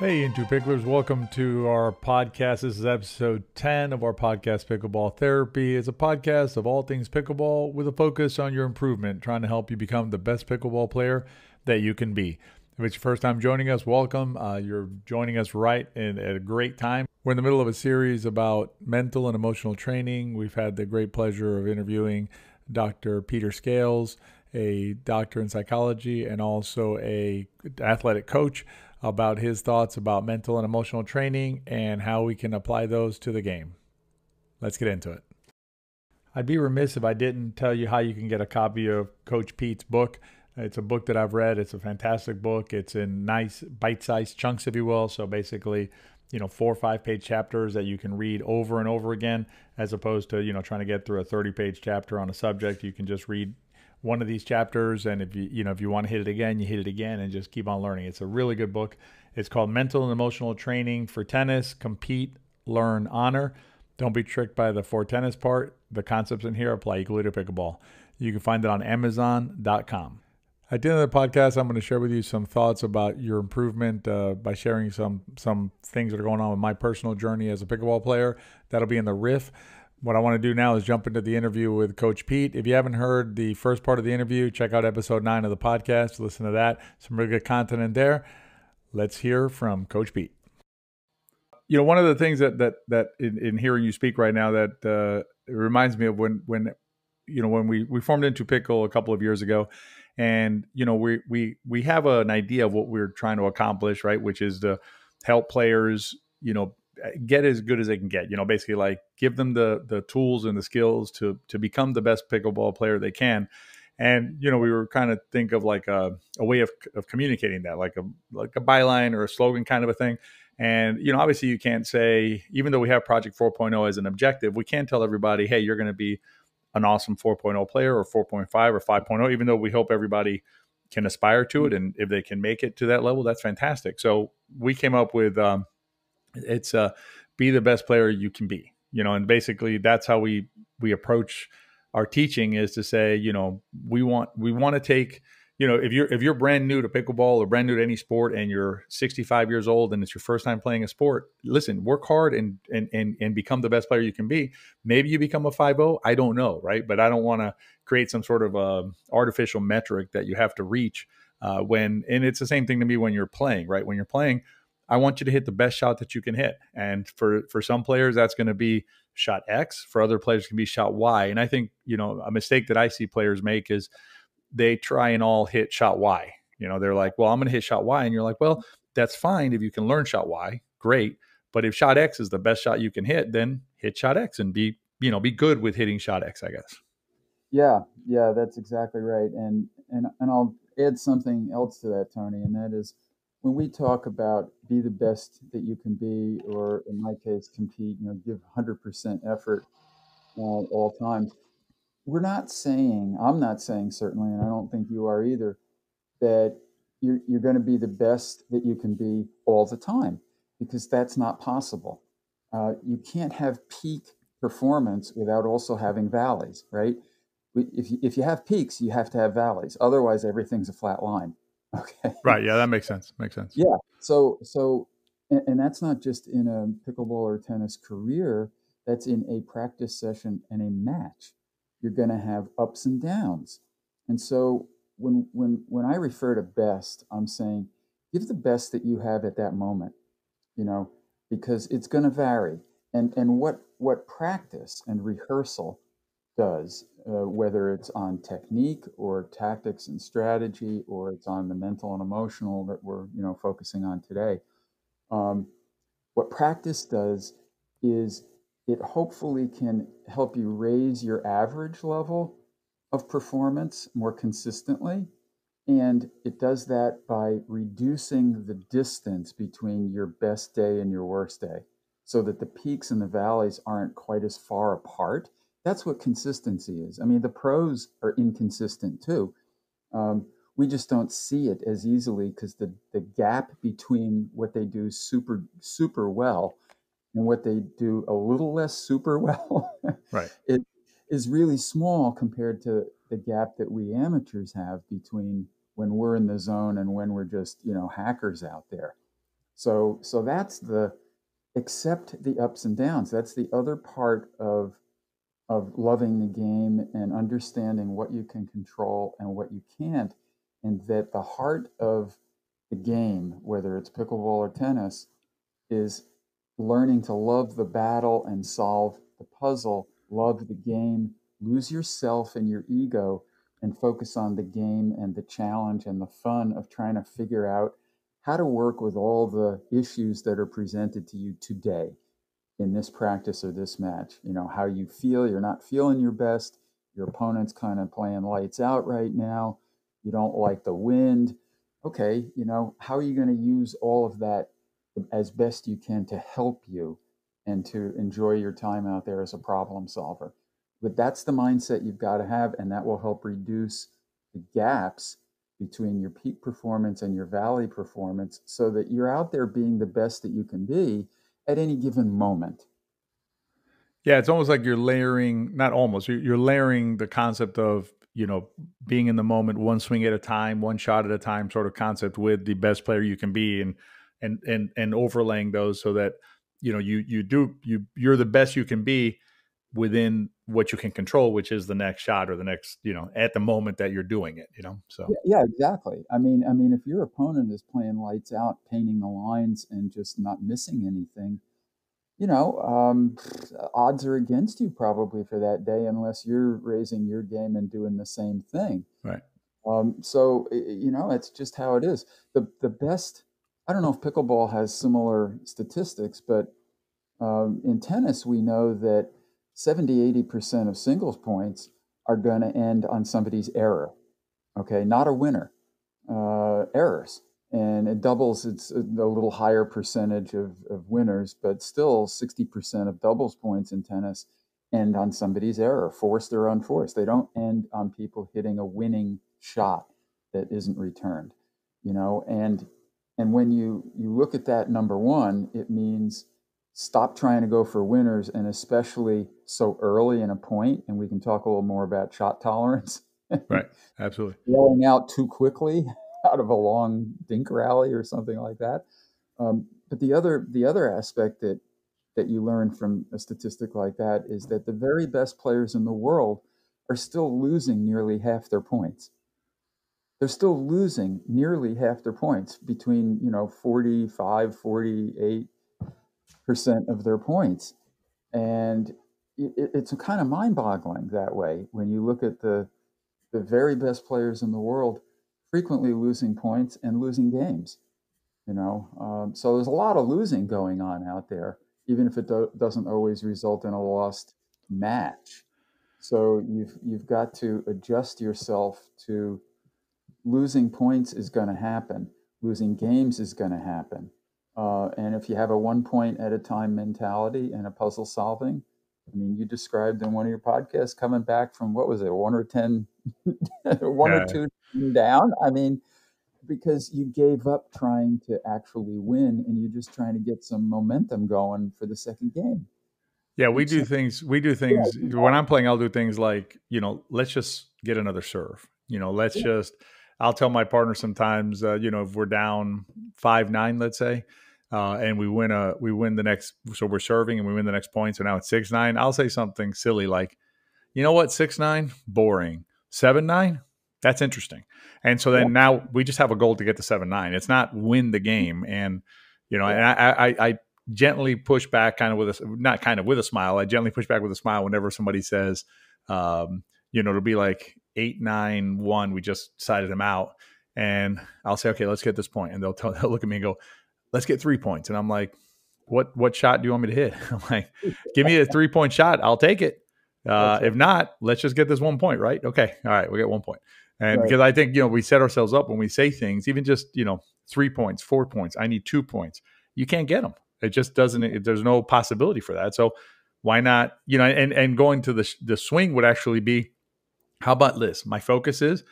Hey, Into Picklers, welcome to our podcast. This is episode 10 of our podcast, Pickleball Therapy. It's a podcast of all things pickleball with a focus on your improvement, trying to help you become the best pickleball player that you can be. If it's your first time joining us, welcome. You're joining us right at a great time. We're in the middle of a series about mental and emotional training. We've had the great pleasure of interviewing Dr. Peter Scales, a doctor in psychology and also an athletic coach, about his thoughts about mental and emotional training and how we can apply those to the game. Let's get into it. I'd be remiss if I didn't tell you how you can get a copy of Coach Pete's book. It's a book that I've read. It's a fantastic book. It's in nice bite-sized chunks, if you will. So basically, you know, 4 or 5-page chapters that you can read over and over again, as opposed to, you know, trying to get through a 30-page chapter on a subject. You can just read one of these chapters, and if you want to hit it again, you hit it again and just keep on learning. It's a really good book. It's called Mental and Emotional Training for Tennis: Compete, Learn, Honor. Don't be tricked by the for tennis part. The concepts in here apply equally to pickleball. You can find it on Amazon.com. At the end of the podcast, I'm going to share with you some thoughts about your improvement by sharing some things that are going on with my personal journey as a pickleball player. That'll be in the riff. What I want to do now is jump into the interview with Coach Pete. If you haven't heard the first part of the interview, check out episode 9 of the podcast. Listen to that. Some really good content in there. Let's hear from Coach Pete. You know, one of the things that in hearing you speak right now that it reminds me of when we formed Into Pickle a couple of years ago, and you know we have an idea of what we're trying to accomplish, right? Which is to help players, you know, get as good as they can get, you know, basically like give them the tools and the skills to become the best pickleball player they can. And, you know, we were kind of think of like a way of communicating that, like a byline or a slogan kind of a thing. And, you know, obviously you can't say, even though we have Project 4.0 as an objective, we can't tell everybody, hey, you're going to be an awesome 4.0 player or 4.5 or 5.0, even though we hope everybody can aspire to it. And if they can make it to that level, that's fantastic. So we came up with, it's be the best player you can be, you know, and basically that's how we approach our teaching, is to say, you know, we want to take, you know, if you're brand new to pickleball or brand new to any sport and you're 65 years old and it's your first time playing a sport, listen, work hard and become the best player you can be. Maybe you become a 5.0. I don't know. Right. But I don't want to create some sort of artificial metric that you have to reach and it's the same thing to me when you're playing, right? When you're playing, I want you to hit the best shot that you can hit. And for some players, that's going to be shot X. For other players, it can be shot Y. And I think, you know, a mistake that I see players make is they try and all hit shot Y. You know, they're like, well, I'm going to hit shot Y. And you're like, well, that's fine. If you can learn shot Y, great. But if shot X is the best shot you can hit, then hit shot X and be good with hitting shot X, I guess. Yeah, that's exactly right. And I'll add something else to that, Tony, and that is, when we talk about be the best that you can be, or in my case, compete, you know, give 100% effort all times, we're not saying, I'm not saying certainly, and I don't think you are either, that you're going to be the best that you can be all the time, because that's not possible. You can't have peak performance without also having valleys, right? If you have peaks, you have to have valleys. Otherwise, everything's a flat line. Okay. Right. Yeah, that makes sense. Yeah. So, and that's not just in a pickleball or tennis career. That's in a practice session and a match. You're going to have ups and downs. And so, when I refer to best, I'm saying give the best that you have at that moment. You know, because it's going to vary. And what practice and rehearsal does, whether it's on technique or tactics and strategy, or it's on the mental and emotional that we're, you know, focusing on today. What practice does is it hopefully can help you raise your average level of performance more consistently. And it does that by reducing the distance between your best day and your worst day, so that the peaks and the valleys aren't quite as far apart. That's what consistency is. I mean, the pros are inconsistent too. We just don't see it as easily, because the gap between what they do super, super well and what they do a little less super well, right, it is really small compared to the gap that we amateurs have between when we're in the zone and when we're just, you know, hackers out there. So that's the accept the ups and downs. That's the other part of loving the game and understanding what you can control and what you can't. And that the heart of the game, whether it's pickleball or tennis, is learning to love the battle and solve the puzzle, love the game, lose yourself and your ego, and focus on the game and the challenge and the fun of trying to figure out how to work with all the issues that are presented to you today in this practice or this match. You know, how you feel, you're not feeling your best, your opponent's kind of playing lights out right now, you don't like the wind. Okay, you know, how are you going to use all of that as best you can to help you and to enjoy your time out there as a problem solver? But that's the mindset you've got to have, and that will help reduce the gaps between your peak performance and your valley performance, so that you're out there being the best that you can be at any given moment. Yeah, it's almost like you're layering, not almost, you're layering the concept of, you know, being in the moment, one swing at a time, one shot at a time sort of concept with the best player you can be, and overlaying those so that, you know, you're the best you can be within what you can control, which is the next shot or the next, you know, at the moment that you're doing it, you know? So yeah, exactly. I mean, if your opponent is playing lights out, painting the lines and just not missing anything, you know, odds are against you probably for that day, unless you're raising your game and doing the same thing. Right. So, you know, it's just how it is. The best, I don't know if pickleball has similar statistics, but in tennis, we know that 70-80% of singles points are going to end on somebody's error. Okay, not a winner, errors. And it doubles, it's a little higher percentage of winners, but still 60% of doubles points in tennis end on somebody's error, forced or unforced. They don't end on people hitting a winning shot that isn't returned, you know. And when you look at that number one, it means stop trying to go for winners, and especially so early in a point. And we can talk a little more about shot tolerance. Right. Absolutely. Yelling out too quickly out of a long dink rally or something like that. But the other aspect that you learn from a statistic like that is that the very best players in the world are still losing nearly half their points. They're still losing nearly half their points, between, you know, 48% of their points. And it's a kind of mind-boggling that way, when you look at the very best players in the world frequently losing points and losing games, you know. So there's a lot of losing going on out there, even if it doesn't always result in a lost match. So you've got to adjust yourself to losing points is going to happen. Losing games is going to happen. And if you have a one point at a time mentality and a puzzle solving, I mean, you described in one of your podcasts coming back from, what was it, 1 or 10, or 2 down. I mean, because you gave up trying to actually win, and you're just trying to get some momentum going for the second game. Yeah, we do things. Yeah. When I'm playing, I'll do things like, you know, let's just get another serve. You know, let's just, I'll tell my partner sometimes, you know, if we're down 5-9, let's say, and we win the next, so we're serving and we win the next point. So now it's 6-9. I'll say something silly like, you know what, 6-9, boring. 7-9, that's interesting. And so then now we just have a goal to get to 7-9. It's not win the game. And, you know, and I gently push back I gently push back with a smile whenever somebody says, you know, it'll be like, 8-9-1, we just sided them out, and I'll say, okay, let's get this point. And they'll look at me and go, let's get 3 points. And I'm like, what shot do you want me to hit? I'm like, give me a 3-point shot. I'll take it. If not, let's just get this 1 point, right? Okay. All right. We'll get 1 point. And because I think, you know, we set ourselves up when we say things, even just, you know, 3 points, 4 points, I need 2 points. You can't get them. It just doesn't, there's no possibility for that. So why not, you know, and going to the swing would actually be, how about this? My focus is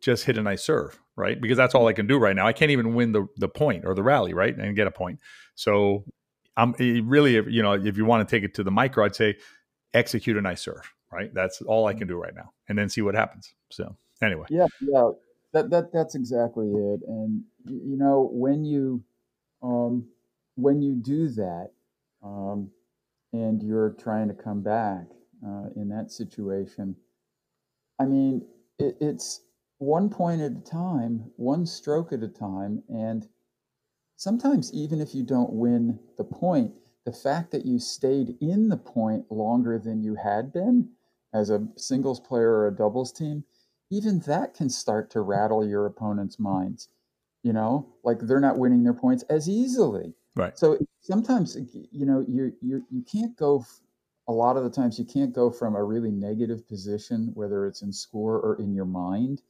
just hit a nice serve, right? Because that's all I can do right now. I can't even win the point or the rally, right? And get a point. So I'm really, you know, if you want to take it to the micro, I'd say execute a nice serve, right? That's all I can do right now, and then see what happens. So anyway. Yeah, that's exactly it. And, you know, when you when you do that, and you're trying to come back in that situation, I mean, it's one point at a time, one stroke at a time. And sometimes even if you don't win the point, the fact that you stayed in the point longer than you had been as a singles player or a doubles team, even that can start to rattle your opponent's minds. You know, like they're not winning their points as easily. Right. So sometimes, you know, you can't go, a lot of the times you can't go from a really negative position, whether it's in score or in your mind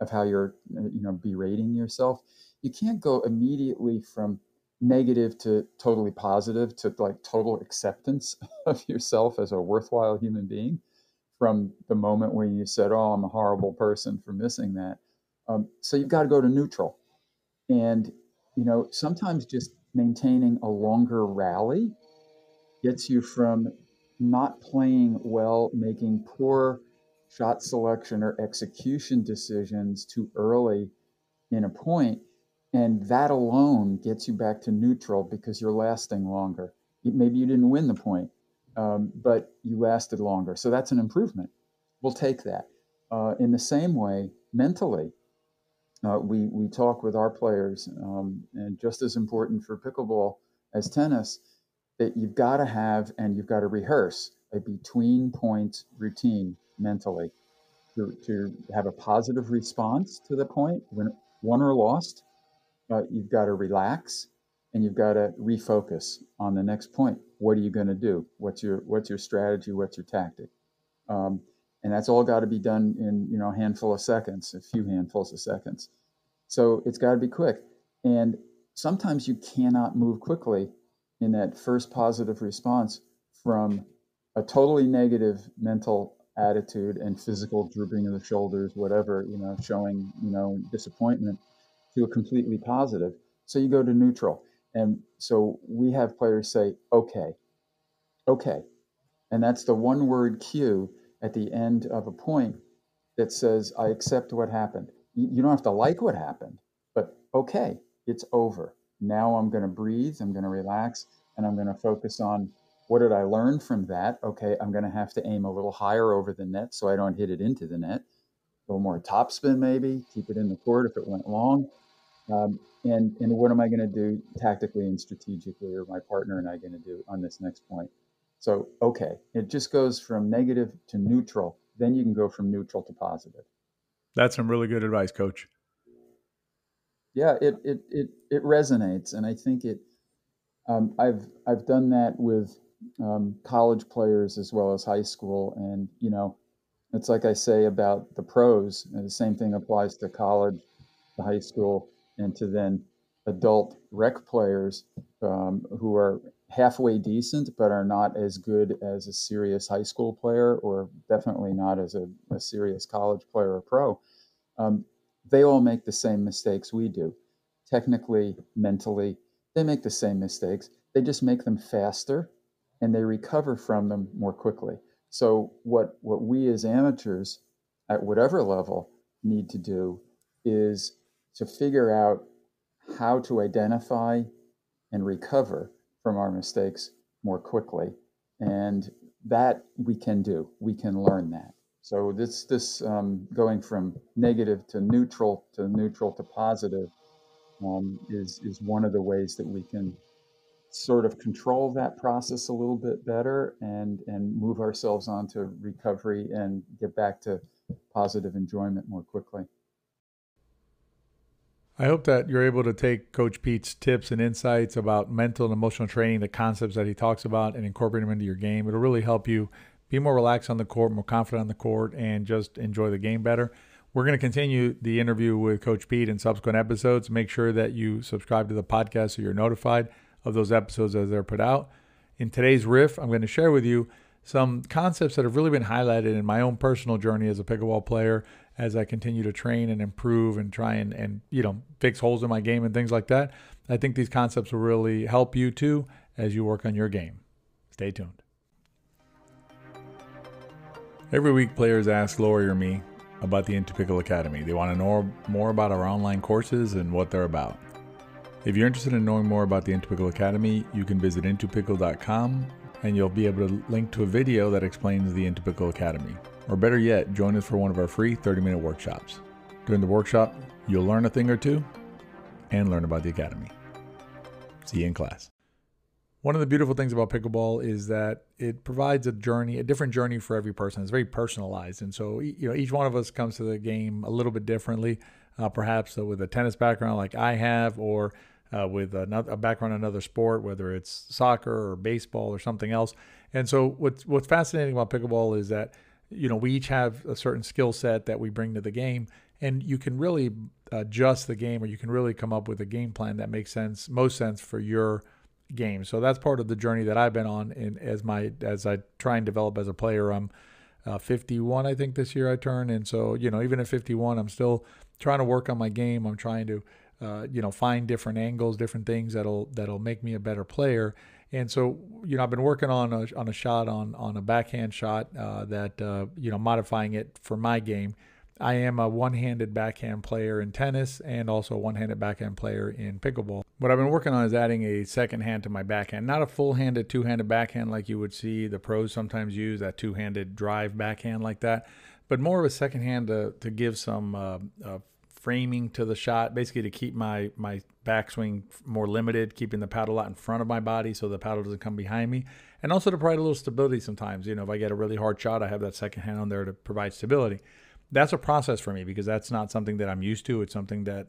of how you're, you know, berating yourself. You can't go immediately from negative to totally positive to like total acceptance of yourself as a worthwhile human being from the moment when you said, oh, I'm a horrible person for missing that. So you've got to go to neutral. And, you know, sometimes just maintaining a longer rally gets you from not playing well, making poor shot selection or execution decisions too early in a point. And that alone gets you back to neutral because you're lasting longer. Maybe you didn't win the point, but you lasted longer. So that's an improvement. We'll take that. In the same way, mentally, we talk with our players, and just as important for pickleball as tennis, that you've got to have and you've got to rehearse a between points routine mentally to have a positive response to the point when won or lost. You've got to relax and you've got to refocus on the next point. What are you going to do? What's your strategy? What's your tactic? And that's all got to be done in, you know, a handful of seconds, a few handfuls of seconds. So it's got to be quick. And sometimes you cannot move quickly in that first positive response from a totally negative mental attitude and physical drooping of the shoulders, whatever, you know, showing, you know, disappointment, to a completely positive. So you go to neutral. And so we have players say, okay. And that's the one word cue at the end of a point that says, I accept what happened. You don't have to like what happened, but okay, it's over. Now I'm going to breathe, I'm going to relax, and I'm going to focus on what did I learn from that? Okay, I'm going to have to aim a little higher over the net so I don't hit it into the net. A little more topspin maybe, keep it in the court if it went long. And what am I going to do tactically and strategically, or my partner and I going to do on this next point? So, okay, it just goes from negative to neutral. Then you can go from neutral to positive. That's some really good advice, Coach. Yeah, it resonates. And I think it, I've done that with college players as well as high school. And, you know, it's like I say about the pros, and the same thing applies to college, to high school, and to then adult rec players who are halfway decent, but are not as good as a serious high school player, or definitely not as a serious college player or pro. They all make the same mistakes we do. Technically, mentally, they make the same mistakes. They just make them faster, and they recover from them more quickly. So what we as amateurs at whatever level need to do is to figure out how to identify and recover from our mistakes more quickly. And that we can do. We can learn that. So this going from negative to neutral to positive is one of the ways that we can sort of control that process a little bit better and move ourselves on to recovery and get back to positive enjoyment more quickly. I hope that you're able to take Coach Pete's tips and insights about mental and emotional training, the concepts that he talks about, and incorporate them into your game. It'll really help you be more relaxed on the court, more confident on the court, and just enjoy the game better. We're going to continue the interview with Coach Pete in subsequent episodes. Make sure that you subscribe to the podcast so you're notified of those episodes as they're put out. In today's riff, I'm going to share with you some concepts that have really been highlighted in my own personal journey as a pickleball player, as I continue to train and improve and try and you know, fix holes in my game and things like that. I think these concepts will really help you too as you work on your game. Stay tuned. Every week, players ask Lori or me about the Into Pickle Academy. They want to know more about our online courses and what they're about. If you're interested in knowing more about the Into Pickle Academy, you can visit into-pickle.com and you'll be able to link to a video that explains the Into Pickle Academy. Or better yet, join us for one of our free 30-minute workshops. During the workshop, you'll learn a thing or two and learn about the academy. See you in class. One of the beautiful things about pickleball is that it provides a journey, a different journey for every person. It's very personalized. And so, each one of us comes to the game a little bit differently, perhaps with a tennis background like I have, or with a background in another sport, whether it's soccer or baseball or something else. And so what's fascinating about pickleball is that, we each have a certain skill set that we bring to the game, and you can really adjust the game, or you can really come up with a game plan that makes sense, most sense for your game. So that's part of the journey that I've been on, and as I try and develop as a player. I'm 51, I think, this year I turn, and so even at 51, I'm still trying to work on my game. I'm trying to find different angles, different things that'll make me a better player. And so, I've been working on a shot, on a backhand shot that, modifying it for my game. I am a one-handed backhand player in tennis and also a one-handed backhand player in pickleball. What I've been working on is adding a second hand to my backhand, not a full-handed two-handed backhand like you would see the pros sometimes use, that two-handed drive backhand like that, but more of a second hand to give some framing to the shot, basically to keep my backswing more limited, keeping the paddle out in front of my body so the paddle doesn't come behind me, and also to provide a little stability sometimes. If I get a really hard shot, I have that second hand on there to provide stability. That's a process for me because that's not something that I'm used to. It's something that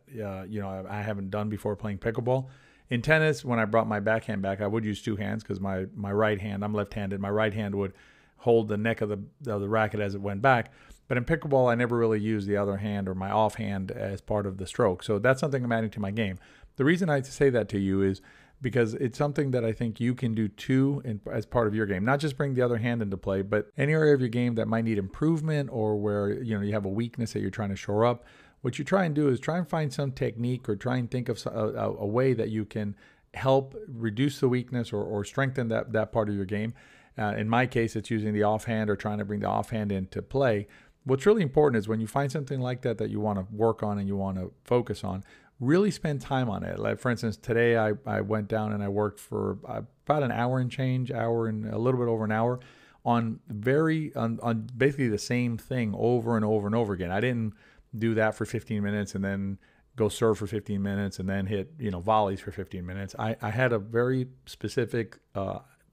I haven't done before playing pickleball. In tennis, when I brought my backhand back, I would use two hands because my right hand, I'm left-handed, my right hand would hold the neck of the racket as it went back. But in pickleball, I never really use the other hand or my offhand as part of the stroke. So that's something I'm adding to my game. The reason I say that to you is because it's something that I think you can do too as part of your game. Not just bring the other hand into play, but any area of your game that might need improvement or where you have a weakness that you're trying to shore up. What you try and do is try and find some technique or try and think of a way that you can help reduce the weakness or strengthen that part of your game. In my case, it's using the offhand or trying to bring the offhand into play. What's really important is when you find something like that you want to work on and you want to focus on, really spend time on it. Like, for instance, today I went down and I worked for about an hour and change, hour and a little bit over an hour on basically the same thing over and over and over again. I didn't do that for 15 minutes and then go serve for 15 minutes and then hit, volleys for 15 minutes. I had a very specific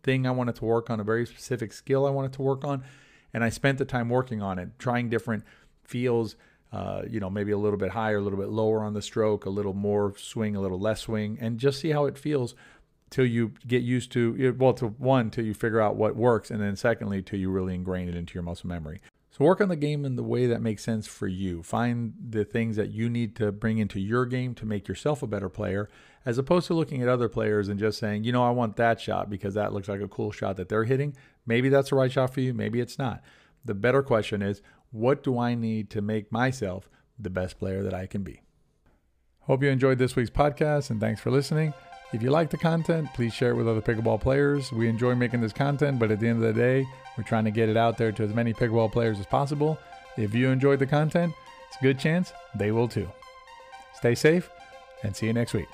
thing I wanted to work on, a very specific skill I wanted to work on. And I spent the time working on it, trying different feels, maybe a little bit higher, a little bit lower on the stroke, a little more swing, a little less swing, and just see how it feels till you get used to, till you figure out what works, and then secondly, till you really ingrain it into your muscle memory. So work on the game in the way that makes sense for you. Find the things that you need to bring into your game to make yourself a better player, as opposed to looking at other players and just saying, I want that shot because that looks like a cool shot that they're hitting. Maybe that's the right shot for you. Maybe it's not. The better question is, what do I need to make myself the best player that I can be? Hope you enjoyed this week's podcast, and thanks for listening. If you like the content, please share it with other pickleball players. We enjoy making this content, but at the end of the day, we're trying to get it out there to as many pickleball players as possible. If you enjoyed the content, it's a good chance they will too. Stay safe and see you next week.